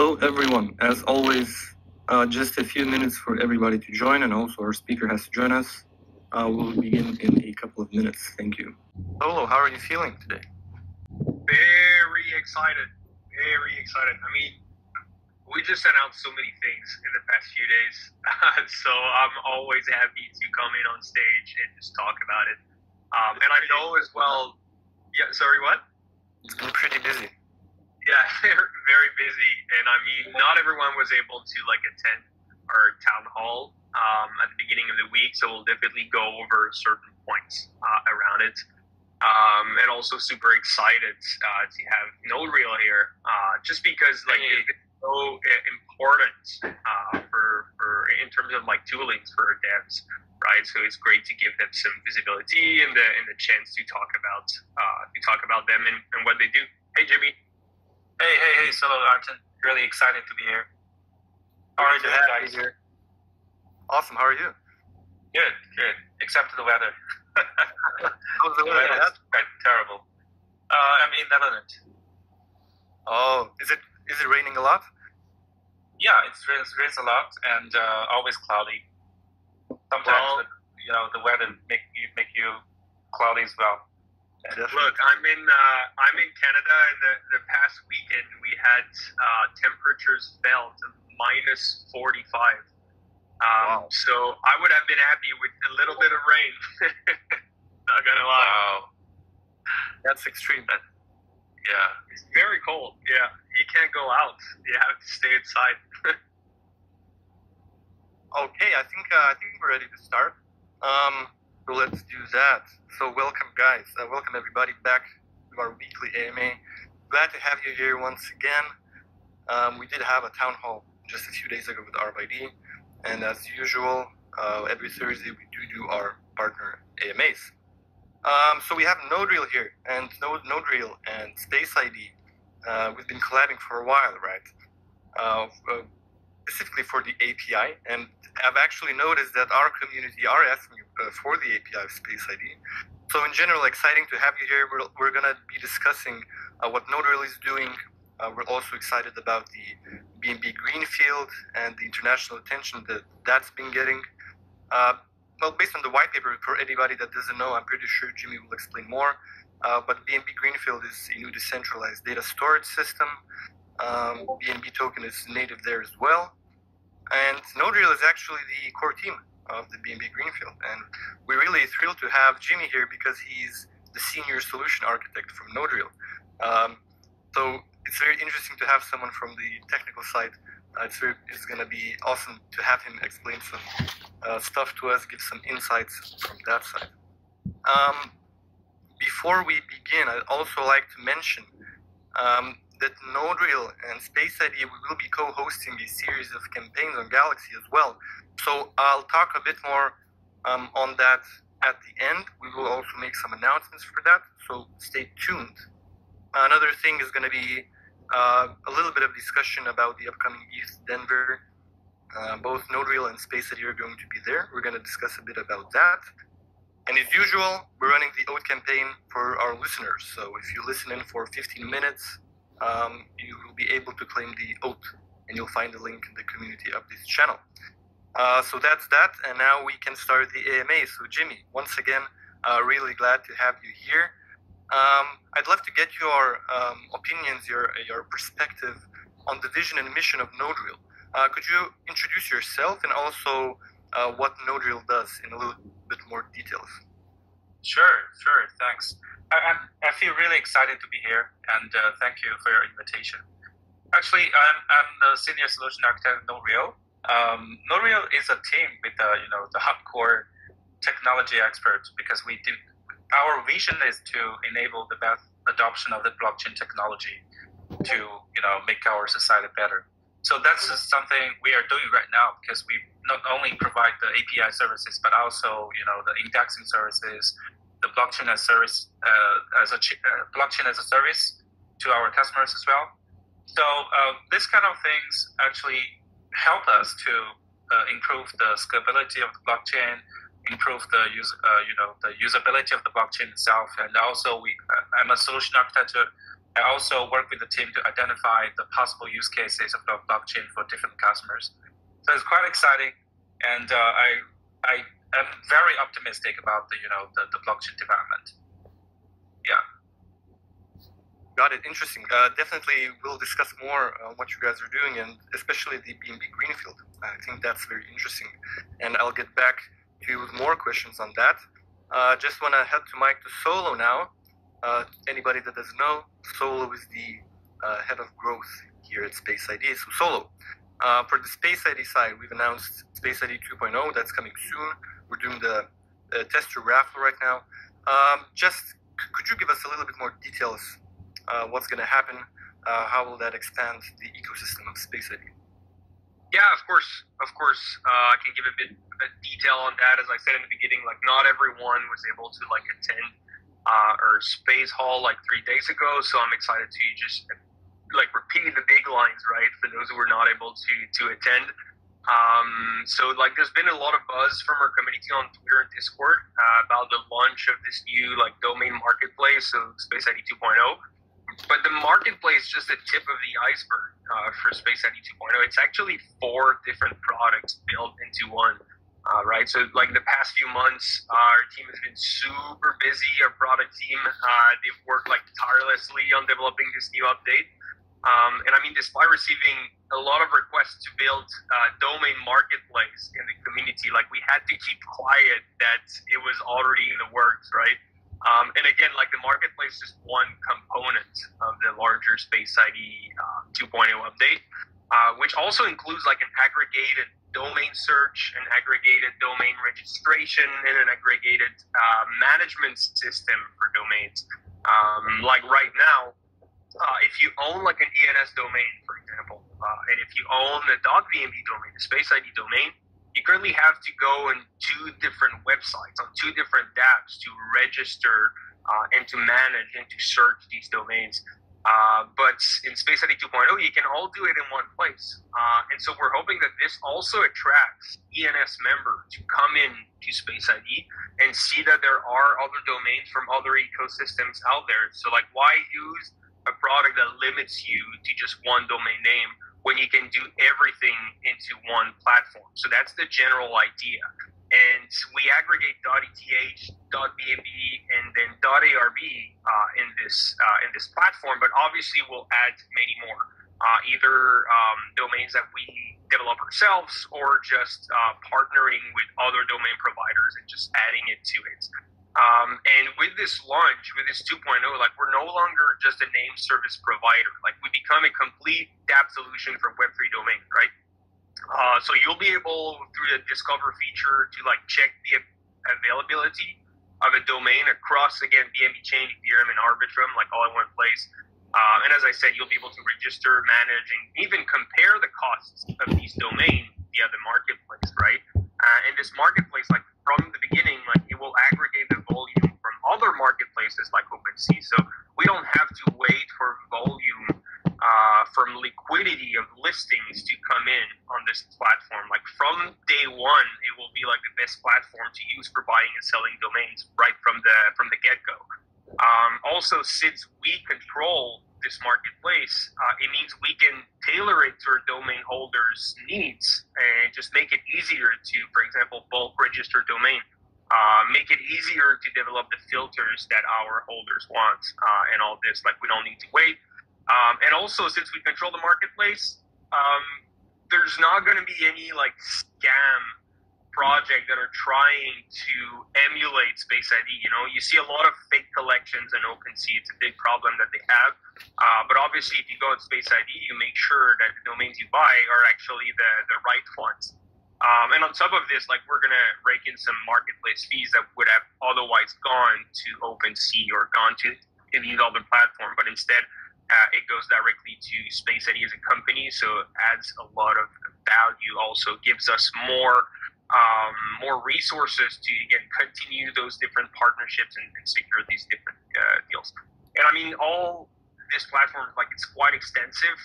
Hello everyone, as always, just a few minutes for everybody to join, and also our speaker has to join us. We'll begin in a couple of minutes. Thank you. Solo, how are you feeling today? Very excited, very excited. I mean, we just announced so many things in the past few days, so I'm always happy to come in on stage and just talk about it. And I know as well, yeah, sorry, what? It's been pretty busy. Yeah, very busy, and I mean, not everyone was able to like attend our town hall at the beginning of the week, so we'll definitely go over certain points around it, and also super excited to have NodeReal here, just because like it's so important for in terms of like toolings for devs, right? So it's great to give them some visibility and the chance to talk about them and what they do. Hey, Jimmy. Hey, Solo, Arjun. Really excited to be here. How are you guys? Awesome, how are you? Good. Except for the weather. How's the weather? That's quite terrible. I'm in Netherlands. Oh, is it raining a lot? Yeah, it rains a lot and always cloudy. Sometimes, well, the weather make you cloudy as well. Definitely. Look, I'm in Canada, and the past weekend we had temperatures fell to -45. Wow. So I would have been happy with a little bit of rain. Not gonna lie. Wow. That's extreme. Yeah. It's very cold. Yeah. You can't go out. You have to stay inside. Okay. I think we're ready to start. So let's do that. So welcome, guys. Welcome everybody back to our weekly AMA. Glad to have you here once again. We did have a town hall just a few days ago with ARB.ID, and as usual, every Thursday we do our partner AMAs. So we have NodeReal here, and NodeReal and Space ID. We've been collabing for a while, right? Specifically for the API, and I've actually noticed that our community are asking for the API of Space ID. So in general, exciting to have you here. We're going to be discussing what NodeReal is doing. We're also excited about the BNB Greenfield and the international attention that's been getting. Well, based on the white paper, for anybody that doesn't know, I'm pretty sure Jimmy will explain more. But BNB Greenfield is a new decentralized data storage system. BNB token is native there as well, and NodeReal is actually the core team of the BNB Greenfield, and we're really thrilled to have Jimmy here because he's the senior solution architect from NodeReal. So it's very interesting to have someone from the technical side. It's going to be awesome to have him explain some stuff to us, give some insights from that side. Before we begin, I'd also like to mention that NodeReal and Space ID, we will be co-hosting a series of campaigns on Galaxy as well. So I'll talk a bit more on that at the end. We will also make some announcements for that, so stay tuned. Another thing is going to be a little bit of discussion about the upcoming ETH Denver. Both NodeReal and Space ID are going to be there. We're going to discuss a bit about that. And as usual, we're running the OAT campaign for our listeners. So if you listen in for 15 minutes, you will be able to claim the oath, and you'll find the link in the community updates channel. So that's that, and now we can start the AMA. So Jimmy, once again, really glad to have you here. I'd love to get your opinions, your perspective on the vision and mission of NodeReal. Could you introduce yourself and also what NodeReal does in a little bit more details? Sure, thanks. I feel really excited to be here, and thank you for your invitation. Actually, I'm the senior solution architect at NodeReal. NodeReal is a team with the hardcore technology experts, because our vision is to enable the best adoption of the blockchain technology to make our society better. So that's just something we are doing right now, because we not only provide the API services, but also the indexing services, the blockchain as a service to our customers as well. So this kind of things actually help us to improve the scalability of the blockchain, improve the usability of the blockchain itself, and also I'm a solution architect I also work with the team to identify the possible use cases of the blockchain for different customers. So it's quite exciting, and I am very optimistic about the the blockchain development. Yeah. Got it. Interesting. Definitely, we'll discuss more on what you guys are doing, and especially the BNB Greenfield. I think that's very interesting, and I'll get back to you with more questions on that. Just want to head to Mike to Solo now. Anybody that doesn't know, Solo is the head of growth here at Space ID. So Solo, for the Space ID side, we've announced Space ID 2.0. That's coming soon. We're doing the tester raffle right now. Just could you give us a little bit more details? What's going to happen? How will that expand the ecosystem of Space ID? Yeah, of course. Of course, I can give a bit of detail on that. As I said in the beginning, like not everyone was able to like attend our Space Hall like 3 days ago. So I'm excited to just like repeat the big lines, right? For those who were not able to attend. So like there's been a lot of buzz from our community on Twitter and Discord about the launch of this new like domain marketplace, so Space ID 2.0. But the marketplace is just the tip of the iceberg for Space ID 2.0. It's actually 4 different products built into one, right? So like the past few months, our team has been super busy. Our product team, they've worked like tirelessly on developing this new update. And I mean, despite receiving a lot of requests to build a domain marketplace in the community, like we had to keep quiet that it was already in the works, right? And again, like the marketplace is one component of the larger Space ID 2.0 update, which also includes like an aggregated domain search, an aggregated domain registration, and an aggregated management system for domains. Like right now, if you own like an ENS domain, for example, and if you own the .bnb domain, the Space ID domain, you currently have to go on 2 different websites, on 2 different dApps to register and to manage and to search these domains. But in Space ID 2.0, you can all do it in one place. And so we're hoping that this also attracts ENS members to come in to Space ID and see that there are other domains from other ecosystems out there. So like why use a product that limits you to just one domain name when you can do everything into one platform? So that's the general idea. And we aggregate .eth, .bnb, and then .arb in this platform, but obviously we'll add many more, either domains that we develop ourselves or just partnering with other domain providers and just adding it to it. And with this launch, with this 2.0, like we're no longer just a name service provider. Like we become a complete dApp solution for Web3 domains, right? So you'll be able through the Discover feature to like check the availability of a domain across, again, BNBChain, Ethereum, and Arbitrum, like all in one place. And as I said, you'll be able to register, manage, and even compare the costs of these domains via the marketplace, right? And this marketplace, like from the beginning, like it will aggregate the volume from other marketplaces like OpenSea. So we don't have to wait for volume from liquidity of listings to come in on this platform. Like from day one, it will be like the best platform to use for buying and selling domains right from the get-go. Also, since we control this marketplace, it means we can tailor it to our domain holders' needs and just make it easier to, for example, bulk register domain, make it easier to develop the filters that our holders want and all this, like we don't need to wait. And also, since we control the marketplace, there's not going to be any like scam project that are trying to emulate Space ID. You know, you see a lot of fake collections in OpenSea. It's a big problem that they have. But obviously, if you go on Space ID, you make sure that the domains you buy are actually the right ones. And on top of this, like we're gonna rake in some marketplace fees that would have otherwise gone to OpenSea or gone to any other platform, but instead it goes directly to Space ID as a company. So it adds a lot of value. Also gives us more resources to again continue those different partnerships and secure these different deals. And I mean, all this platform, like it's quite extensive,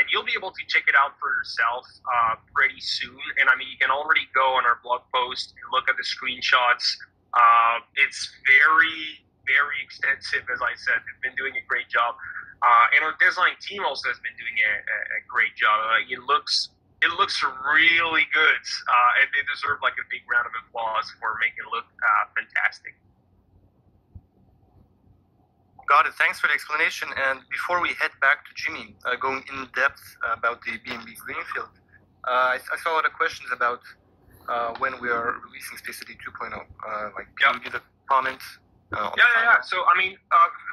and you'll be able to check it out for yourself pretty soon. And I mean, you can already go on our blog post and look at the screenshots. It's very, very extensive, as I said. They've been doing a great job. And our design team also has been doing a great job. It looks really good, and they deserve like a big round of applause for making it look fantastic. Got it. Thanks for the explanation. And before we head back to Jimmy, going in depth about the BNB Greenfield, I saw a lot of questions about when we are releasing Space ID 2.0. Like, can you give a comment? Yeah. So, I mean,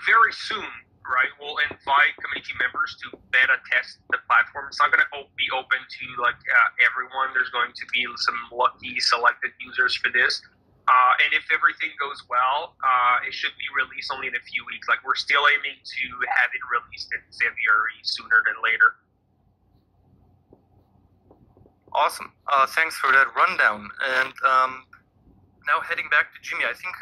very soon, right? We'll invite community members to beta test the platform. It's not going to be open to like everyone. There's going to be some lucky selected users for this. And if everything goes well, it should be released only in a few weeks. Like, we're still aiming to have it released in February, sooner than later. Awesome. Thanks for that rundown. And now heading back to Jimmy, I think,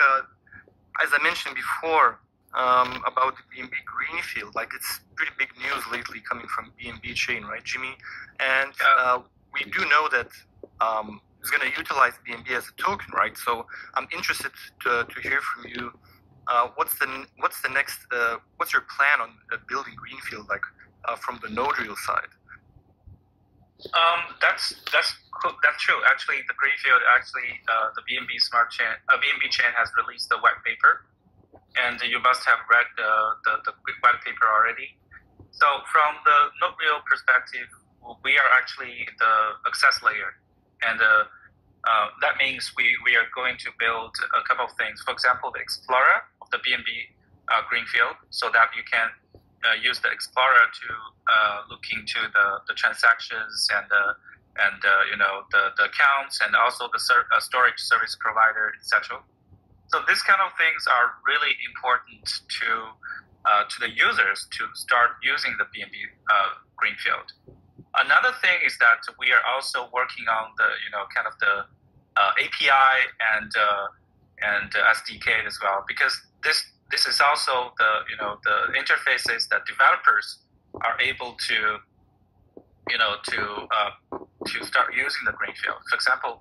as I mentioned before, about the BNB Greenfield, like, it's pretty big news lately coming from BNB Chain, right, Jimmy? And we do know that it's going to utilize BNB as a token, right? So I'm interested to hear from you. What's the next? What's your plan on building Greenfield, like from the NodeReal side? That's cool. That's true. Actually, the Greenfield, the BNB Smart Chain, BNB Chain has released the white paper, and you must have read the quick white paper already. So from the NodeReal perspective, we are actually the access layer. And that means we are going to build a couple of things. For example, the Explorer of the BNB Greenfield, so that you can use the Explorer to look into the transactions and you know, the accounts, and also the storage service provider, etc. So these kind of things are really important to the users to start using the BNB Greenfield. Another thing is that we are also working on the, you know, kind of the API and SDK as well, because this is also the, you know, the interfaces that developers are able to, you know, to start using the Greenfield. For example,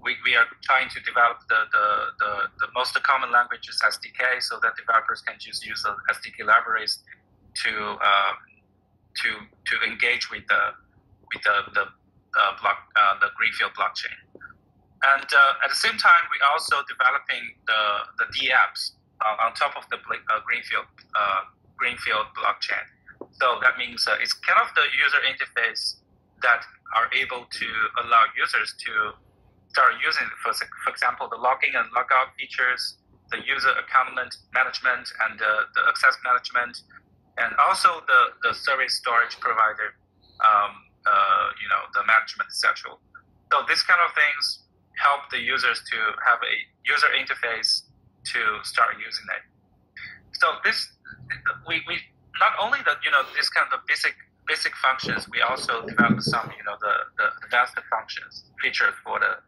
we are trying to develop the most common languages SDK, so that developers can just use the SDK libraries to engage with the Greenfield blockchain. And at the same time, we're also developing the dApps on top of the Greenfield blockchain. So that means it's kind of the user interface that are able to allow users to start using, for example, the login and logout features, the user account management, and the access management, and also the service storage provider, you know, the management, etc. So these kind of things help the users to have a user interface to start using it. So this, we not only that, you know, this kind of basic functions, we also develop some, you know, the advanced functions features for the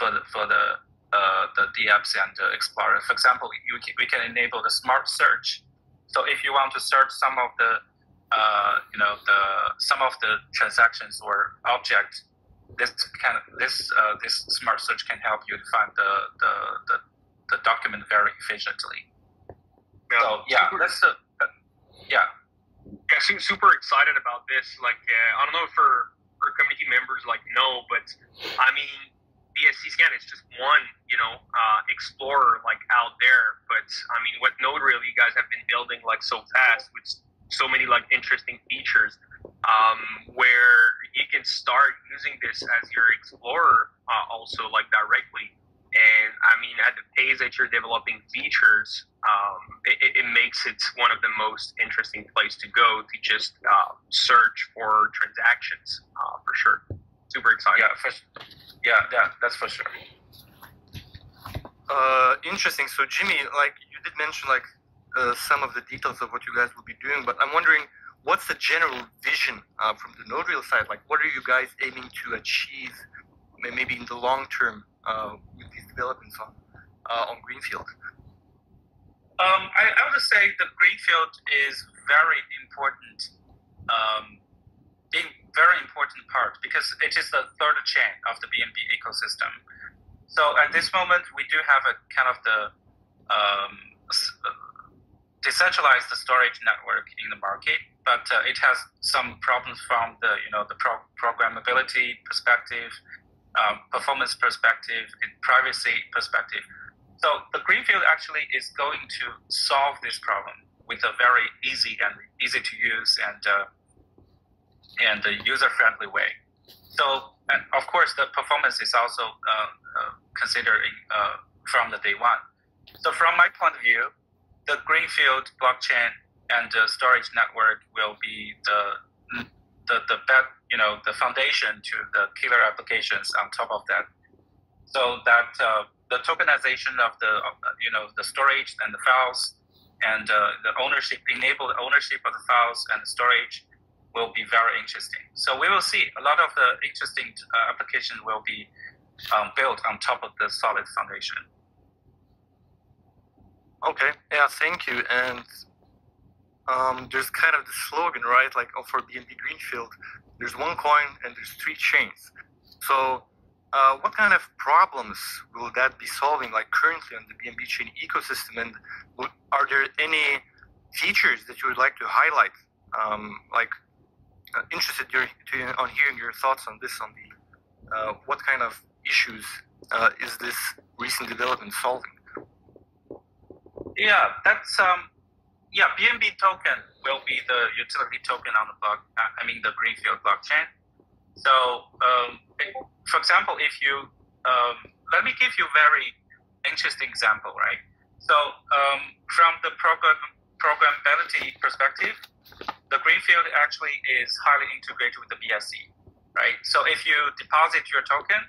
dApps and the Explorer. For example, we can enable the smart search. So if you want to search some of the, you know, some of the transactions or objects, this smart search can help you to find the document very efficiently. Yeah. So yeah, that's a, yeah. Yeah, I'm super excited about this. Like, I don't know if our community members like know, but I mean, BSC Scan is just one, you know, explorer like out there. But I mean, what NodeReal you guys have been building like so fast with so many like interesting features, where you can start using this as your explorer also like directly. And I mean, at the pace that you're developing features, it makes it one of the most interesting place to go to just search for transactions for sure. Super excited. Yeah, that's for sure. Interesting. So Jimmy, like you did mention like some of the details of what you guys will be doing, but I'm wondering what's the general vision from the NodeReal side? Like, what are you guys aiming to achieve maybe in the long term with these developments on Greenfield? I would say the Greenfield is very important, very important part, because it is the third chain of the BNB ecosystem. So at this moment, we do have a kind of the decentralized storage network in the market, but it has some problems from the programmability perspective, performance perspective, and privacy perspective. So the Greenfield actually is going to solve this problem with a very easy to use and user friendly way. So, and of course, the performance is also considered from the day one. So from my point of view, the Greenfield blockchain and the storage network will be the foundation to the killer applications on top of that. So that the tokenization of the the storage and the files and the ownership, enable ownership of the files and the storage will be very interesting. So we will see a lot of the interesting applications will be built on top of the solid foundation. Okay, yeah, thank you. And there's kind of the slogan, right? Like, oh, for BNB Greenfield, there's one coin and there's three chains. So what kind of problems will that be solving, like currently on the BNB chain ecosystem? And are there any features that you would like to highlight? Interested on hearing your thoughts on this, on the what kind of issues is this recent development solving? Yeah, that's yeah, BNB token will be the utility token on the block. I mean the Greenfield blockchain. So, for example, if you let me give you a very interesting example, right? So, from the programmability perspective, the Greenfield actually is highly integrated with the BSC, right? So, if you deposit your token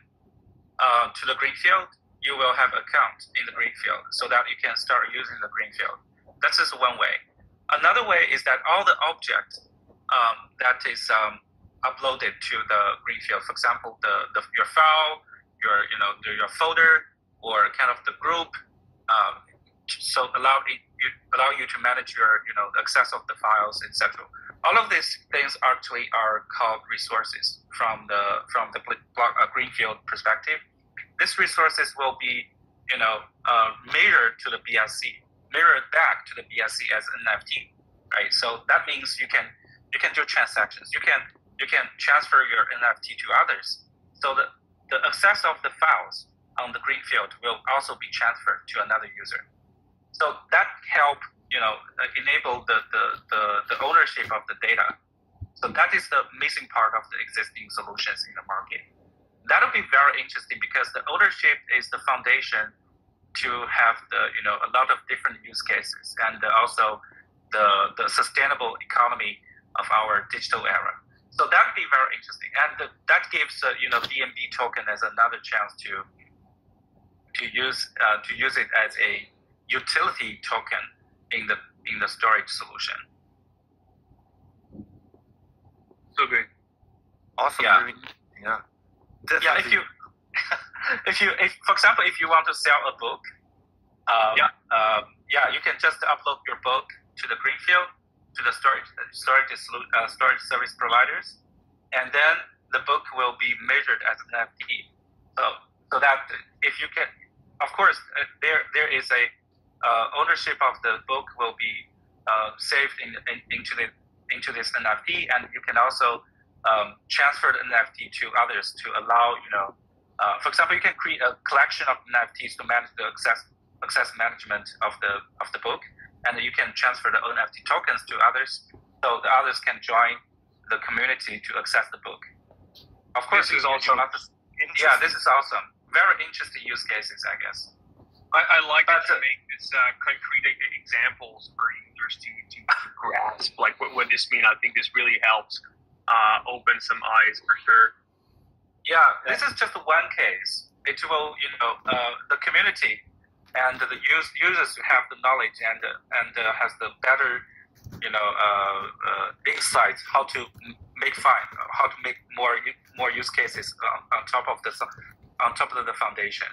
to the Greenfield, you will have account in the Greenfield so that you can start using the Greenfield. That's just one way. Another way is that all the objects that is uploaded to the Greenfield, for example, your file, your folder, or kind of the group, so allow you to manage your access of the files, etc. All of these things actually are called resources from the Greenfield perspective. These resources will be, mirrored to the BSC, mirrored back to the BSC as NFT, right? So that means you can do transactions. You can transfer your NFT to others. So the access of the files on the Greenfield will also be transferred to another user. So that help, enable the ownership of the data. So that is the missing part of the existing solutions in the market. That'll be very interesting because the ownership is the foundation to have the a lot of different use cases and also the sustainable economy of our digital era. So that'd be very interesting, and that gives BNB token as another chance to use it as a utility token in the storage solution. So great, awesome, yeah. Yeah. Definitely. Yeah, if for example, if you want to sell a book, you can just upload your book to the Greenfield, to the storage service providers, and then the book will be measured as an NFT. So that if you can, of course, there is a ownership of the book will be saved into this NFT, and you can also transfer the NFT to others to allow, for example, you can create a collection of NFTs to manage the access management of the book, and you can transfer the NFT tokens to others, so the others can join the community to access the book. Of course, this is awesome. Yeah, this is awesome. Very interesting use cases, I guess. I like that to make this concrete examples for users to grasp like what this means. I think this really helps open some eyes for sure. Yeah, this is just one case. It will, the community and the users have the knowledge and has the better, insights how to make more use cases on top of the foundation.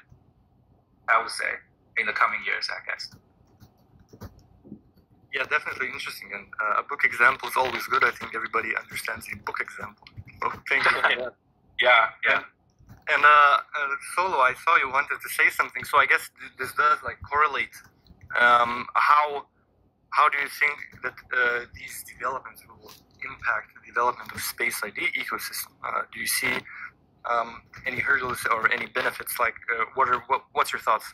I would say in the coming years, I guess. Yeah, definitely interesting, and a book example is always good. I think everybody understands a book example. Oh, thank you. Yeah. And Solo, I saw you wanted to say something, so I guess this does like correlate how How do you think that these developments will impact the development of Space ID ecosystem? Do you see any hurdles or any benefits? Like, what's your thoughts?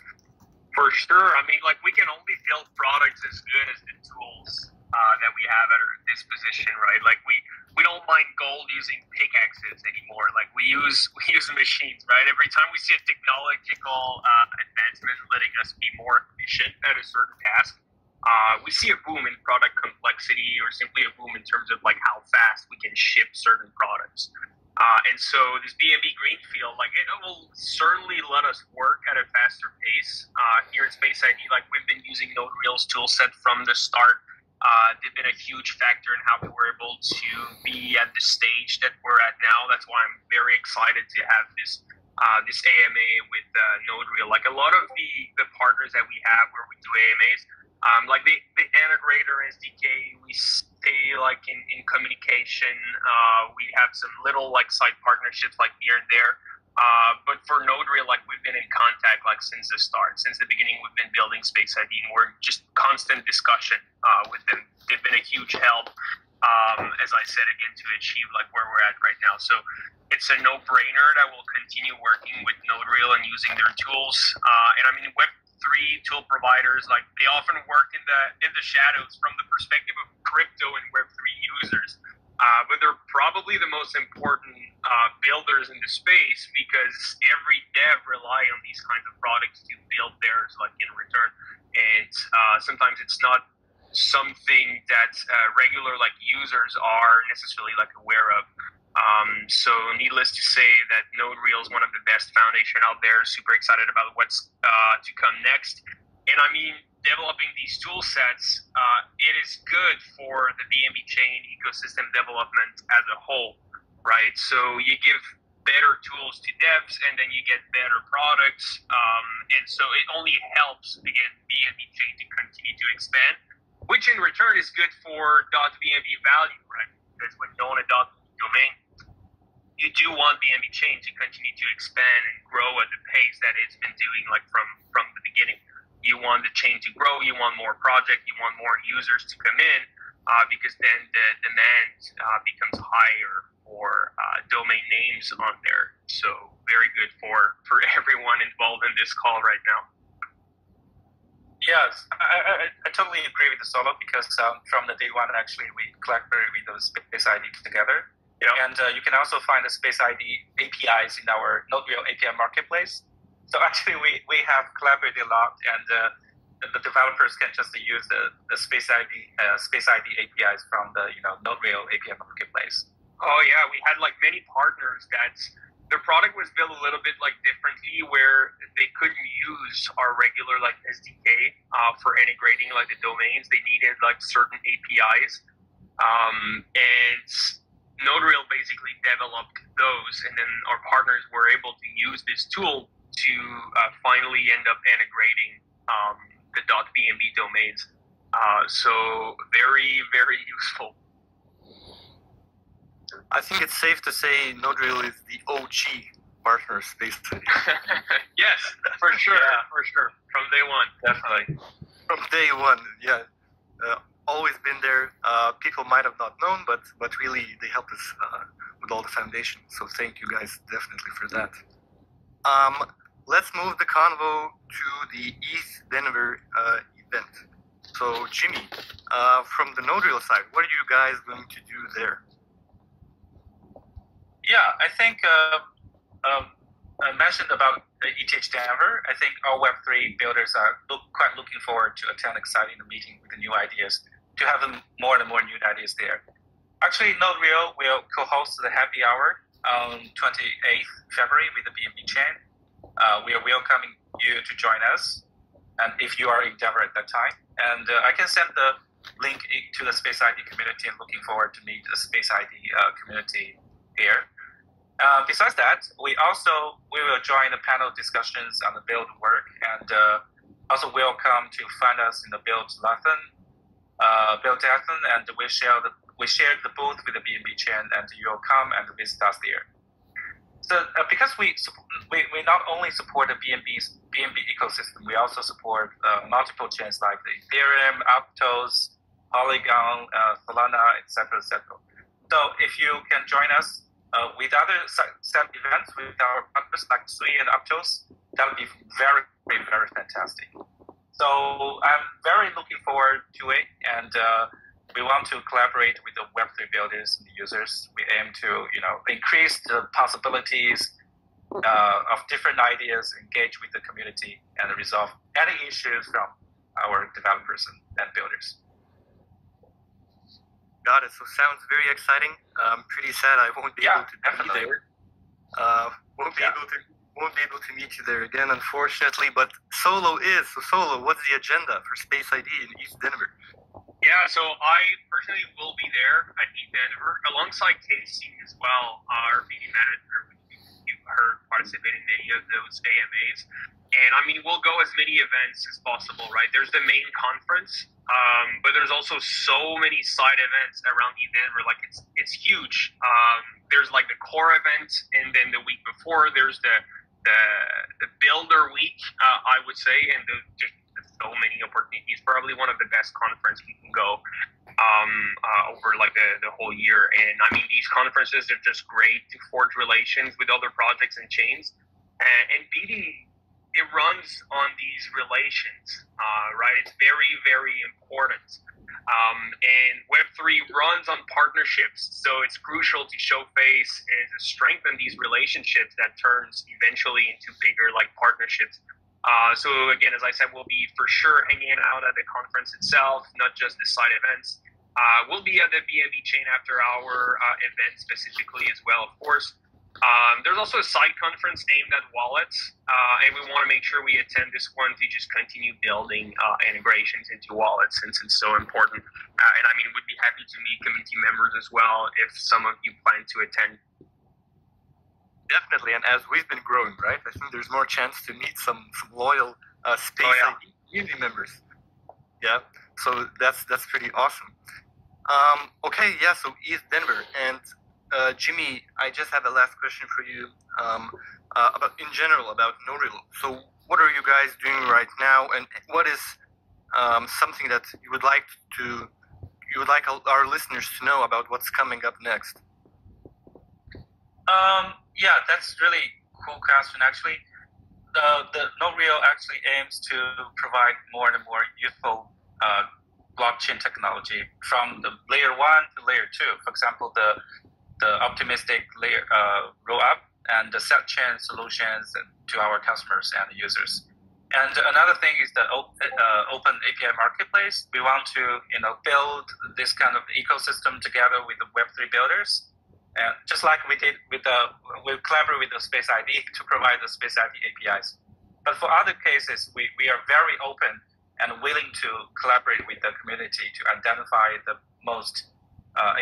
For sure. I mean, like, we can only build products as good as the tools that we have at our disposition, right? Like, we don't mine gold using pickaxes anymore. Like, we use machines, right? Every time we see a technological advancement letting us be more efficient at a certain task, we see a boom in product complexity, or simply a boom in terms of like how fast we can ship certain products. And so this BNB Greenfield, like, it will certainly let us work at a faster pace. Here at Space ID, like, we've been using NodeReal's toolset from the start. They've been a huge factor in how we were able to be at the stage that we're at now. That's why I'm very excited to have this this AMA with NodeReal. Like, a lot of the partners that we have where we do AMAs, like they integrate our SDK, we stay like in communication. We have some little like side partnerships like here and there. But for NodeReal, like, we've been in contact like since the start, since the beginning. We've been building Space ID, and we're just constant discussion with them. They've been a huge help, as I said again, to achieve like where we're at right now. So it's a no-brainer that we'll continue working with NodeReal and using their tools. And I mean, Web3 tool providers, like, they often work in the shadows from the perspective of crypto and Web3 users, but they're probably the most important builders in the space, because every dev rely on these kinds of products to build theirs like in return. And sometimes it's not something that regular like users are necessarily like aware of. So needless to say that NodeReal is one of the best foundation out there. Super excited about what's to come next. And I mean, developing these tool sets, it is good for the BNBChain ecosystem development as a whole, right? So you give better tools to devs, and then you get better products. And so it only helps, again, BNBChain to continue to expand, which in return is good for .BNB value, right? Because when you own a .domain, you do want BNBChain to continue to expand and grow at the pace that it's been doing, like from the beginning. You want the chain to grow, you want more project, you want more users to come in, because then the demand becomes higher for domain names on there. So very good for everyone involved in this call right now. Yes, I totally agree with the Solo, because from the day one, actually, we collaborated with those Space ID together. Yep. And you can also find the Space ID APIs in our NodeReal API marketplace. So actually, we have collaborated a lot, and the developers can just use the Space ID APIs from the NodeReal API marketplace. Oh yeah, we had like many partners that their product was built a little bit like differently, where they couldn't use our regular like SDK for integrating like the domains. They needed like certain APIs, and NodeReal basically developed those, and then our partners were able to use this tool to finally end up integrating the .BNB domains. So very, very useful. I think it's safe to say NodeReal is the OG partner Space ID. Yes, for sure, yeah. For sure. From day one, definitely. From day one, yeah. Always been there. People might have not known, but really they helped us with all the foundation. So thank you guys definitely for that. Let's move the convo to the ETH Denver event. So Jimmy, from the NodeReal side, what are you guys going to do there? Yeah, I think I mentioned about ETH Denver. I think all Web3 builders are quite looking forward to attend exciting meeting with the new ideas, to have more and more new ideas there. Actually, NodeReal will co-host the happy hour on 28th February with the BNBChain. We are welcoming you to join us, and if you are in Denver at that time. And I can send the link to the Space ID community. I'm looking forward to meet the Space ID community here. Besides that, we will join the panel discussions on the build work, and also welcome to find us in the buildathon, and we share the booth with the BNBChain, and you'll come and visit us there. So because we not only support the BNB's BNB ecosystem, we also support multiple chains like the Ethereum, Aptos, Polygon, Solana, etc., etc. So if you can join us with other set events with our partners like Sui and Aptos, that would be very, very, very fantastic. So I'm very looking forward to it, and we want to collaborate with the Web3 builders and the users. We aim to, you know, increase the possibilities of different ideas, engage with the community, and resolve any issues from our developers and builders. Got it. So sounds very exciting. I'm pretty sad I won't be able to be there. Won't be able to meet you there again, unfortunately. But Solo is. So Solo, what's the agenda for Space ID in ETH Denver? Yeah, so I personally will be there at ETH Denver alongside Casey as well, our media manager. You've heard participating in many of those AMAs, and I mean we'll go as many events as possible. Right? There's the main conference, but there's also so many side events around ETH Denver. Like it's huge. There's like the core event, and then the week before there's the builder week. I would say, and so many opportunities, probably one of the best conference we can go over like the whole year. And I mean, these conferences are just great to forge relations with other projects and chains. And BD, it runs on these relations, right? It's very, very important. And Web3 runs on partnerships. So it's crucial to showcase and to strengthen these relationships that turns eventually into bigger like partnerships. So again, as I said, we'll be for sure hanging out at the conference itself, not just the side events. We'll be at the BNBChain after hour event specifically as well, of course. There's also a side conference aimed at wallets, and we want to make sure we attend this one to just continue building integrations into wallets since it's so important. And I mean, we'd be happy to meet community members as well if some of you plan to attend. Definitely, and as we've been growing, right? I think there's more chance to meet some loyal Space ID community members. Yeah, so that's pretty awesome. Okay, yeah, so ETH Denver. And Jimmy, I just have a last question for you about in general about NodeReal. So what are you guys doing right now, and what is something that you would like our listeners to know about what's coming up next? Yeah, that's really cool question. Actually, the NodeReal actually aims to provide more and more useful blockchain technology from the layer 1 to layer 2. For example, the optimistic layer roll up and the set chain solutions to our customers and users. And another thing is the open API marketplace. We want to build this kind of ecosystem together with the Web3 builders. Just like we did with we collaborate with the Space ID to provide the Space ID APIs. But for other cases, we are very open and willing to collaborate with the community to identify the most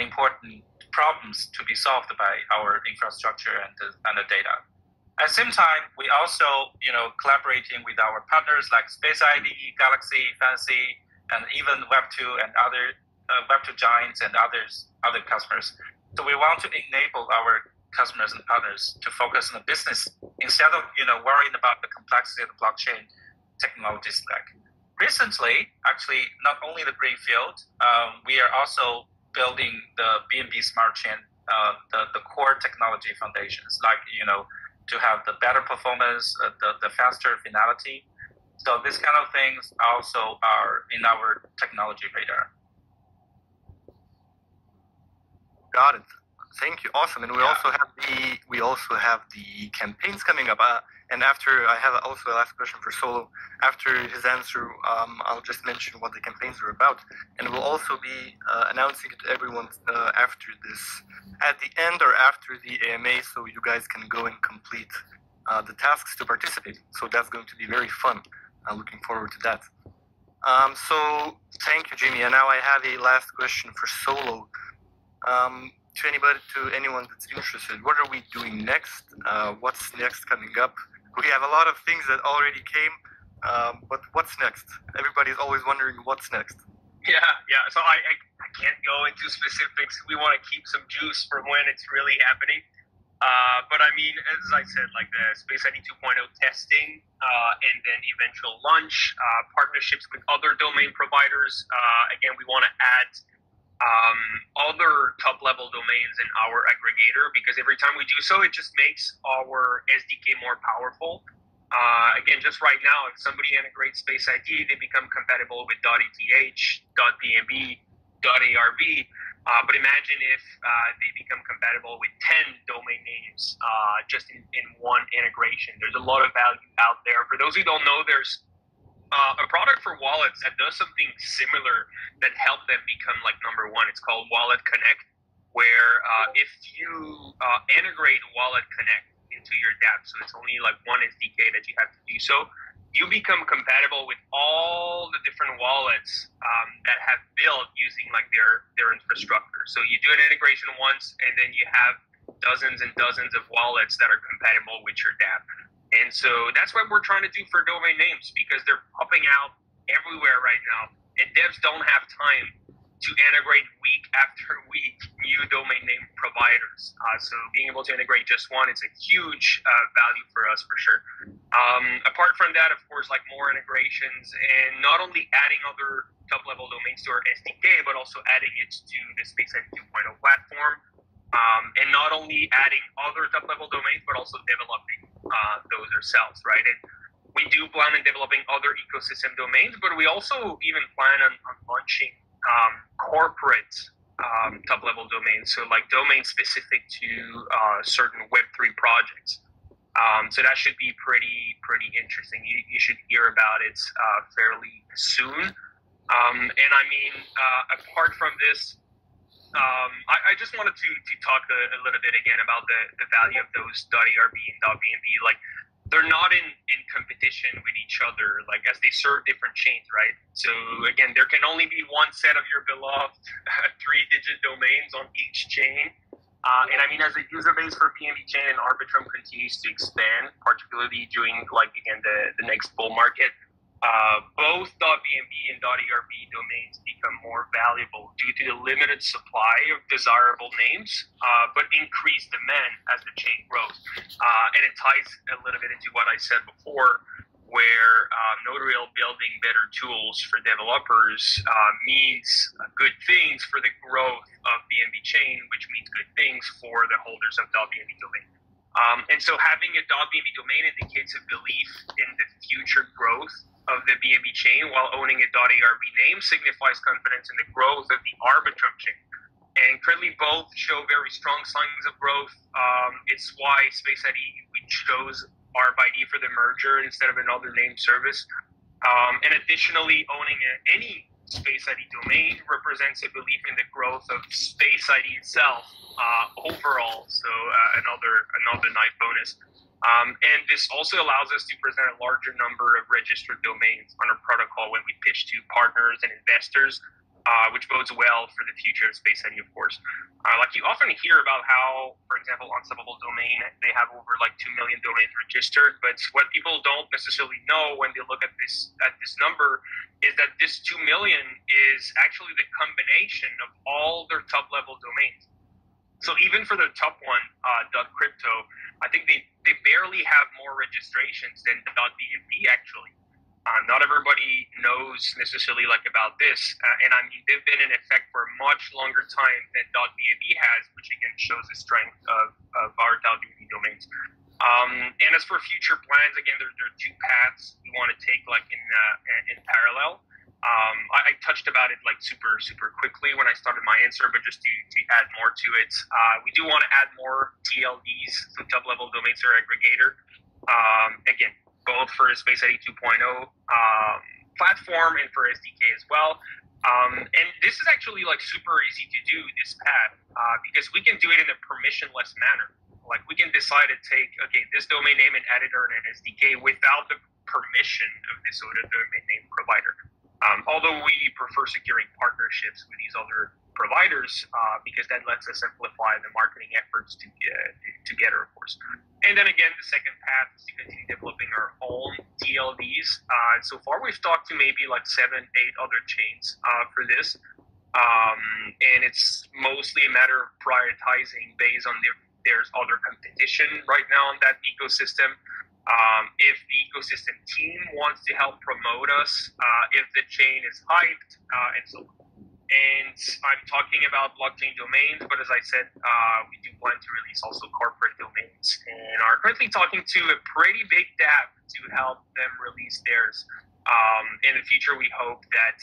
important problems to be solved by our infrastructure and the data. At the same time, we also collaborating with our partners like Space ID, Galaxy, Fancy, and even Web2 and other Web2 giants and other customers. So we want to enable our customers and partners to focus on the business instead of worrying about the complexity of the blockchain technology stack. Recently, actually, not only the Greenfield, we are also building the BNB Smart Chain, the core technology foundations, like to have the better performance, the faster finality. So these kind of things also are in our technology radar. Got it. Thank you. Awesome. And we also have the campaigns coming up. And after I have also a last question for Solo. After his answer, I'll just mention what the campaigns are about, and we'll also be announcing it to everyone after this, at the end or after the AMA, so you guys can go and complete the tasks to participate. So that's going to be very fun. I'm looking forward to that. So thank you, Jimmy. And now I have a last question for Solo. To anyone that's interested, what are we doing next? What's next coming up? We have a lot of things that already came, but what's next? Everybody's always wondering what's next. Yeah. So I can't go into specifics. We want to keep some juice for when it's really happening. But I mean, as I said, like the Space ID 2.0 testing, and then eventual launch, partnerships with other domain providers. Again, we want to add other top-level domains in our aggregator, because every time we do so, it just makes our SDK more powerful. Again, just right now, if somebody integrates Space ID, they become compatible with .eth, .bnb, .arb. But imagine if they become compatible with 10 domain names just in one integration. There's a lot of value out there. For those who don't know, there's a product for wallets that does something similar that helped them become like #1. It's called Wallet Connect, where if you integrate Wallet Connect into your dApp, so it's only like one SDK that you have to do so, you become compatible with all the different wallets that have built using like their infrastructure. So you do an integration once, and then you have dozens and dozens of wallets that are compatible with your dApp. And so that's what we're trying to do for domain names, because they're popping out everywhere right now, and devs don't have time to integrate week after week new domain name providers. So being able to integrate just one, it's a huge value for us for sure. Apart from that, of course, like more integrations and not only adding other top-level domains to our SDK, but also adding it to the Space ID 2.0 platform. And not only adding other top-level domains, but also developing those ourselves, right? And we do plan on developing other ecosystem domains, but we also even plan on launching corporate top-level domains, so like domains specific to certain Web3 projects. So that should be pretty interesting. You should hear about it fairly soon. And I mean, apart from this, I just wanted to talk a little bit again about the value of those .arb and .bnb. Like, they're not in competition with each other, like, as they serve different chains, right? So again, there can only be one set of your beloved 3-digit domains on each chain. And I mean, as the user base for BNBChain and Arbitrum continues to expand, particularly during, like, again, the next bull market, both .bnb and .arb domains become more valuable due to the limited supply of desirable names, but increased demand as the chain grows. And it ties a little bit into what I said before, where NodeReal building better tools for developers means good things for the growth of BNBChain, which means good things for the holders of .bnb domain. And so having a .bnb domain indicates a belief in the future growth of the BNB chain, while owning a .arb name signifies confidence in the growth of the Arbitrum chain. And currently both show very strong signs of growth. It's why Space ID, we chose ARB.ID for the merger instead of another name service. And additionally, owning any Space ID domain represents a belief in the growth of Space ID itself overall. So another nice bonus. And this also allows us to present a larger number of registered domains on our protocol when we pitch to partners and investors, which bodes well for the future of Space ID, of course. Like, you often hear about how, for example, Unstoppable Domain, they have over like 2 million domains registered, but what people don't necessarily know when they look at this number is that this 2 million is actually the combination of all their top-level domains. So even for the top one, .crypto, I think they barely have more registrations than .bnb, actually. Not everybody knows necessarily like about this. And I mean, they've been in effect for a much longer time than .bnb has, which again shows the strength of our .bnb domains. And as for future plans, again, there are two paths we want to take like in parallel. I touched about it like super quickly when I started my answer, but just to add more to it, we do want to add more TLDs, so top-level domains or aggregator. Again, both for Space ID 2.0 platform and for SDK as well. And this is actually like super easy to do, this path, because we can do it in a permissionless manner. Like, we can decide to take, okay, this domain name and add it on an SDK without the permission of this other domain name provider. Although we prefer securing partnerships with these other providers because that lets us simplify the marketing efforts together, of course. And then again, the second path is to continue developing our own TLDs. So far, we've talked to maybe like 7, 8 other chains for this, and it's mostly a matter of prioritizing based on their there's other competition right now in that ecosystem. If the ecosystem team wants to help promote us, if the chain is hyped, and so on. And I'm talking about blockchain domains, but as I said, we do plan to release also corporate domains, and are currently talking to a pretty big dApp to help them release theirs. In the future, we hope that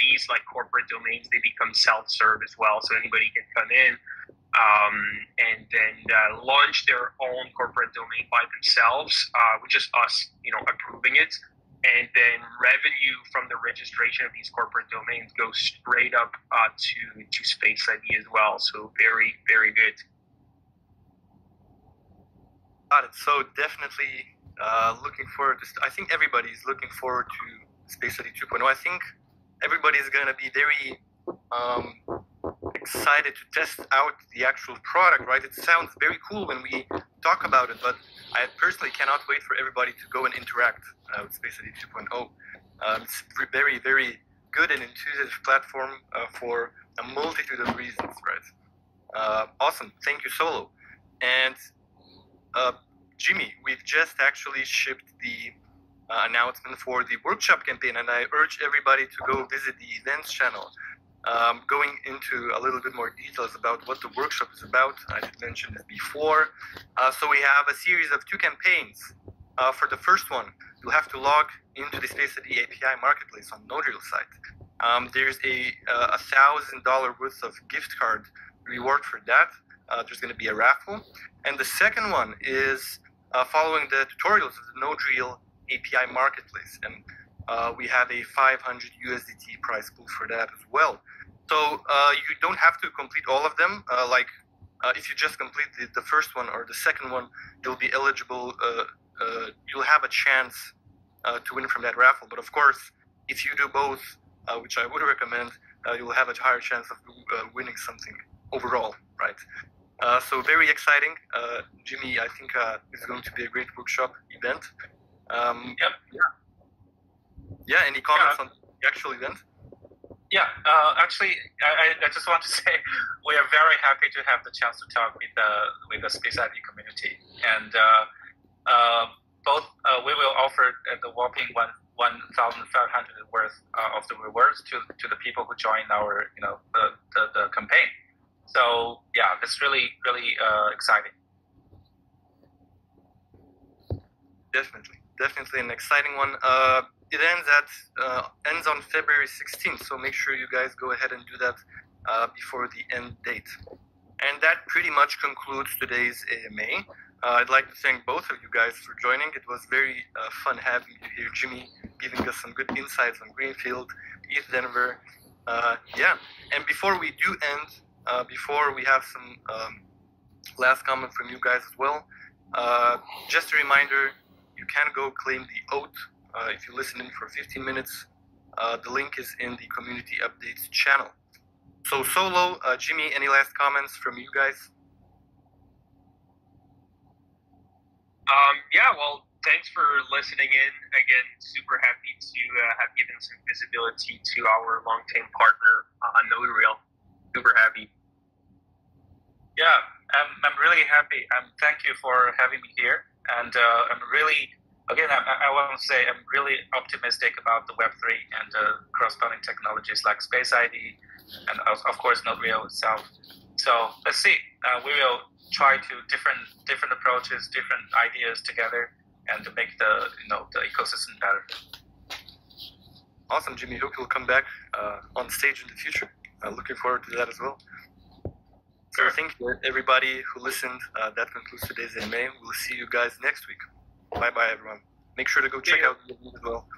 these like corporate domains, they become self-serve as well, so anybody can come in and then launch their own corporate domain by themselves, which is us, you know, approving it. And then revenue from the registration of these corporate domains goes straight up to Space ID as well. So very, very good. Got it. So definitely looking forward to, I think everybody's looking forward to Space ID 2.0. I think everybody's going to be very excited to test out the actual product, right? It sounds very cool when we talk about it, but I personally cannot wait for everybody to go and interact with Space ID 2.0. It's very, very good and intuitive platform for a multitude of reasons, right? Awesome. Thank you, Solo. And Jimmy, we've just actually shipped the announcement for the workshop campaign, and I urge everybody to go visit the events channel. Going into a little bit more details about what the workshop is about. I did mention it before. So we have a series of 2 campaigns. For the first one, you'll have to log into the Space ID API marketplace on NodeReal site. There's a $1,000 worth of gift card reward for that. There's going to be a raffle. And the second one is following the tutorials of the NodeReal API marketplace. And we have a $500 USDT prize pool for that as well. So you don't have to complete all of them. If you just complete the first one or the second one, you'll be eligible. You'll have a chance to win from that raffle. But of course, if you do both, which I would recommend, you'll have a higher chance of winning something overall, right? So very exciting. Jimmy, I think it's going to be a great workshop event. Yep. Yeah. Yeah, any comments on the actual event? Yeah, actually, I just want to say we are very happy to have the chance to talk with the Space ID community. And we will offer the whopping 1,500 worth of the rewards to the people who join our, you know, the campaign. So yeah, that's really, really exciting. Definitely, definitely an exciting one. It ends on February 16th, so make sure you guys go ahead and do that before the end date. And that pretty much concludes today's AMA. I'd like to thank both of you guys for joining. It was very fun having you here, Jimmy, giving us some good insights on Greenfield, ETH Denver. Yeah, and before we do end, before we have some last comment from you guys as well, just a reminder, you can go claim the oath. If you listen in for 15 minutes, the link is in the community updates channel. So Solo, Jimmy, any last comments from you guys? Yeah, well, thanks for listening in. Again, super happy to have given some visibility to our long-term partner on NodeReal. Super happy. Yeah, I'm really happy. Thank you for having me here. And I'm really... Again, I want to say I'm really optimistic about the Web3 and corresponding technologies like Space ID and, of course, NodeReal itself. So let's see. We will try to different approaches, different ideas together, and to make the the ecosystem better. Awesome, Jimmy. Hope you'll come back on stage in the future. Looking forward to that as well. Sure. So thank you, everybody who listened. That concludes today's AMA. We'll see you guys next week. Bye-bye, everyone. Make sure to go check out the video as well.